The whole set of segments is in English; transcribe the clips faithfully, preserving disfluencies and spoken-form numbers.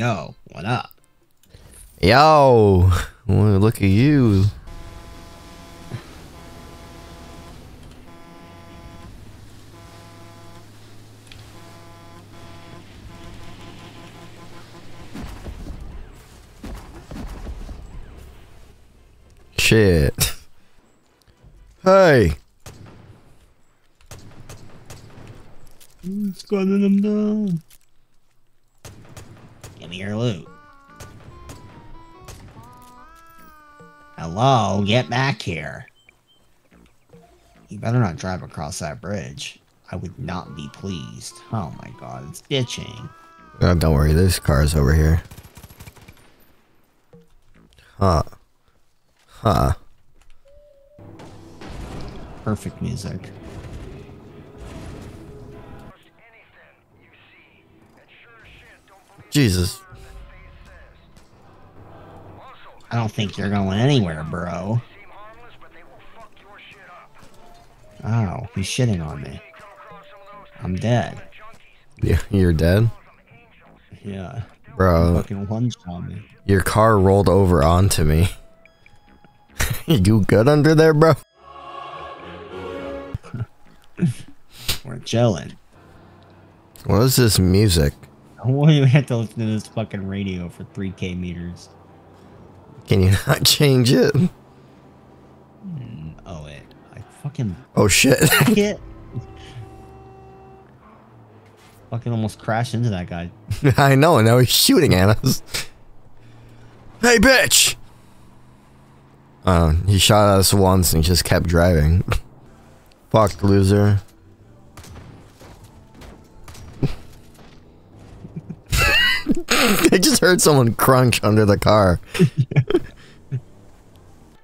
Yo, what up? Yo, look at you. Shit. Hey. Who's squatting them down? Give me your loot. Hello, get back here. You better not drive across that bridge. I would not be pleased. Oh my god, it's ditching. Oh, don't worry, there's cars over here. Huh. Huh. Perfect music. Jesus. I don't think you're going anywhere, bro. Oh, he's shitting on me. I'm dead. Yeah, you're dead? Yeah. Bro. Fucking lunged on me. Your car rolled over onto me. You good under there, bro? We're chilling. What is this music? I won't even have to listen to this fucking radio for three K meters. Can you not change it? Mm, oh, it. I fucking. Oh, shit. It. Fucking almost crashed into that guy. I know, and now he's shooting at us. Hey, bitch! Uh, he shot at us once and just kept driving. Fuck, loser. I just heard someone crunch under the car.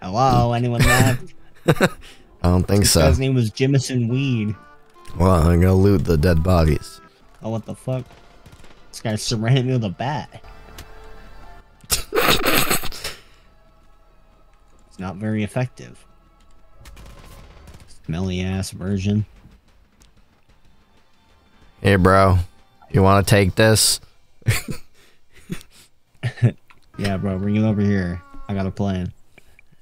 Hello, anyone left? I don't think so. His name was Jimison Weed. Well, I'm gonna loot the dead bodies. Oh, what the fuck? This guy surrounded me with a bat. It's not very effective. Smelly ass version. Hey, bro. You want to take this? Yeah, bro, bring it over here. I got a plan.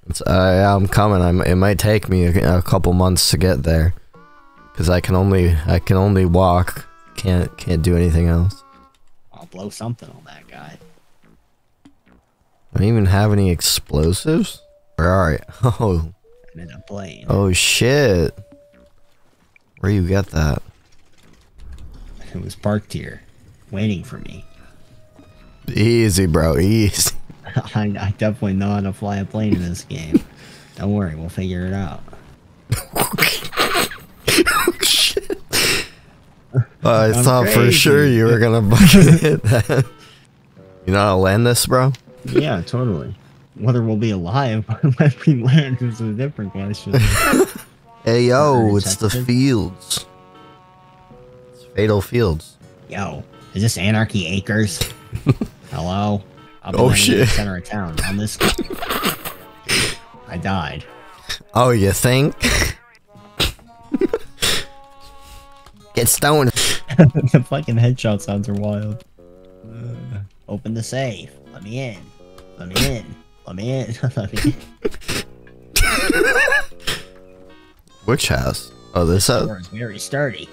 It's, uh, I'm coming. I'm, it might take me a, a couple months to get there, cause I can only I can only walk. Can't can't do anything else. I'll blow something on that guy. I don't even have any explosives. Where are you? Oh. I'm in a plane. Oh shit. Where you get that? It was parked here, waiting for me. Easy, bro. Easy. I, I definitely know how to fly a plane in this game. Don't worry, we'll figure it out. Oh, shit. I thought crazy. For sure you were gonna fucking hit that. You know how to land this, bro? Yeah, totally. Whether we'll be alive when we land is a different question. Hey, yo, it's the fields. It's Fatal Fields. Yo, is this Anarchy Acres? Hello? I'll oh shit! In the center of town on this. I died. Oh, you think? Get stoned. The fucking headshot sounds are wild. Uh, open the safe. Let me in. Let me in. Let me in. Let me in. Which house? Oh, this house. It's very sturdy.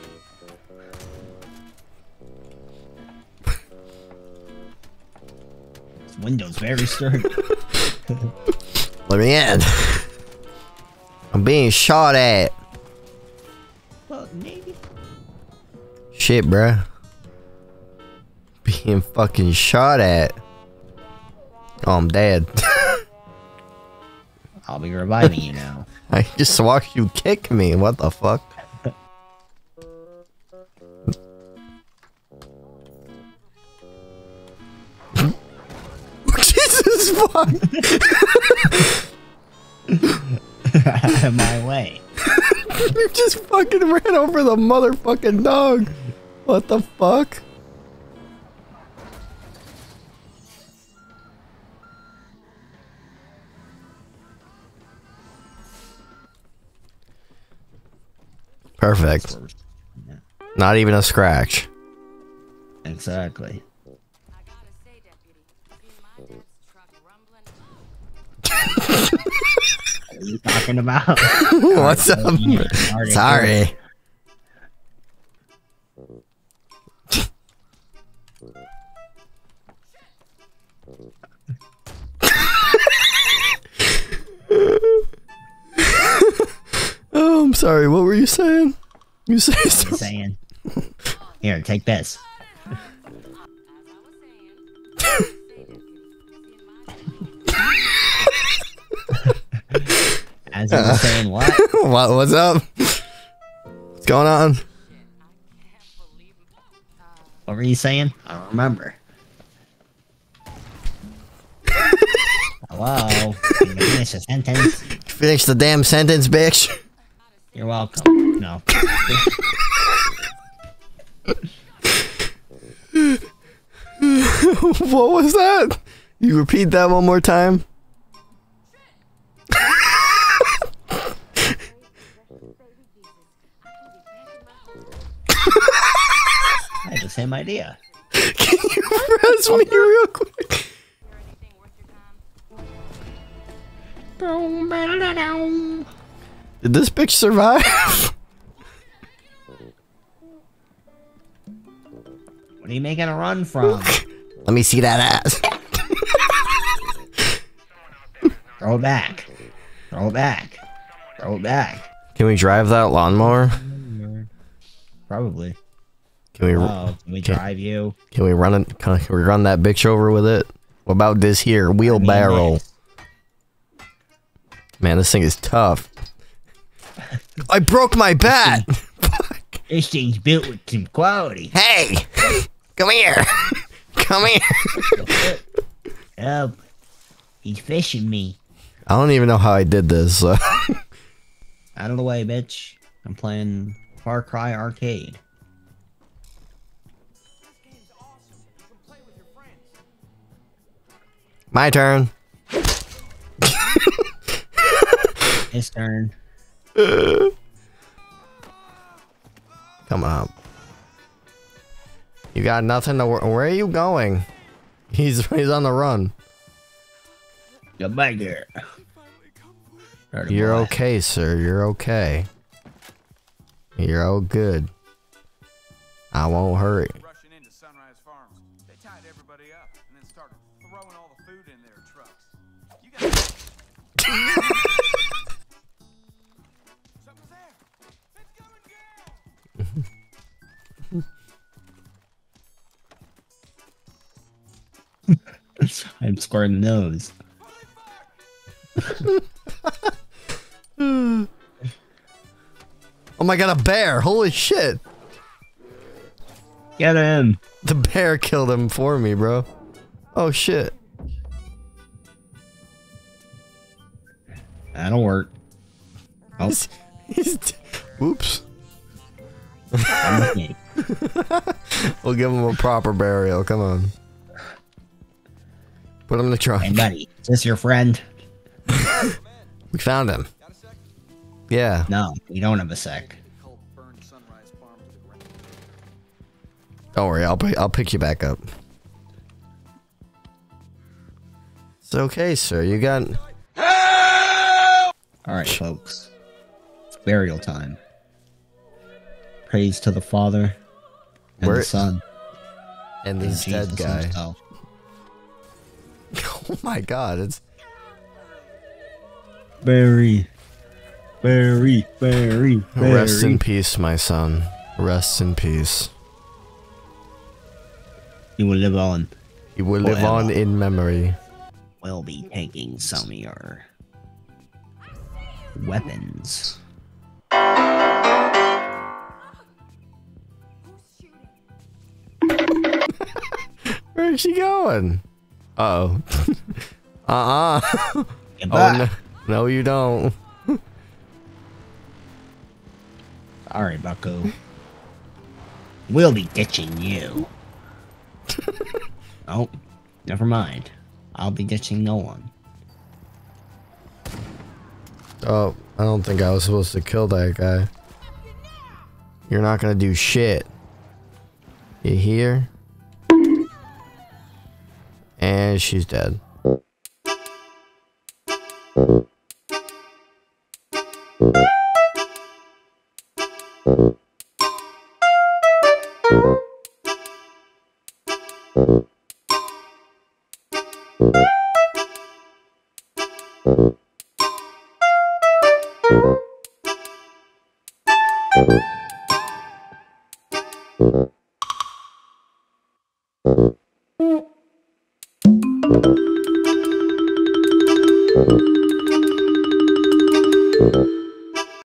Windows very sturdy. Let me in. I'm being shot at. Well, maybe. Shit, bruh. Being fucking shot at. Oh, I'm dead. I'll be reviving you now. I just watched you kick me. What the fuck? Fuck. Out of my way. You just fucking ran over the motherfucking dog. What the fuck? Perfect. Not even a scratch. Exactly. talking about. What's up? Sorry. Oh, I'm sorry. What were you saying? You say so saying. Here, take this. As I was uh, saying, what? what? What's up? What's going on? What were you saying? I don't remember. Hello? Can you finish a sentence? Finish the damn sentence, bitch. You're welcome. No. What was that? You repeat that one more time? I had the same idea. Can you press me real quick? Did this bitch survive? What are you making a run from? Let me see that ass. Throw it back. Throw it back. Throw it back. Can we drive that lawnmower? Probably. Can we? Oh, can we can, drive you? Can we run it? Can we run that bitch over with it? What about this here wheelbarrow? I mean, man, this thing is tough. I broke my bat. This, thing, Fuck. This thing's built with some quality. Hey, come here, come here. Oh, he's fishing me. I don't even know how I did this. So. Out of the way, bitch! I'm playing Far Cry Arcade. My turn. His turn. Uh, come on. You got nothing to worry. Where are you going? He's he's on the run. Get back here. You're okay, sir. You're okay. You're all good. I won't hurt. Rushing into Sunrise Farms. They tied everybody up and then started throwing all the food in their trucks. You guys I'm squaring the nose. Oh my god, a bear! Holy shit! Get him! The bear killed him for me, bro. Oh shit. That'll work. Oh. He's, he's oops. We'll give him a proper burial, come on. Put him in the trunk. Hey buddy, is this your friend? We found him. Got a sec? Yeah. No, we don't have a sec. Don't worry, I'll I'll pick you back up. It's okay, sir. You got. Help! All right, folks. It's burial time. Praise to the Father and We're... the Son and this and dead guy. Himself. Oh my god, it's Barry. Barry, Barry, Barry. Rest in peace, my son. Rest in peace. He will live on. He will Forever. live on in memory. We'll be taking some of your weapons. Where is she going? Uh oh. Uh uh. Oh, no, no, you don't. Sorry, bucko. We'll be ditching you. Oh, never mind. I'll be ditching no one. Oh, I don't think I was supposed to kill that guy. You're not gonna do shit. You hear? And she's dead. Uh-huh.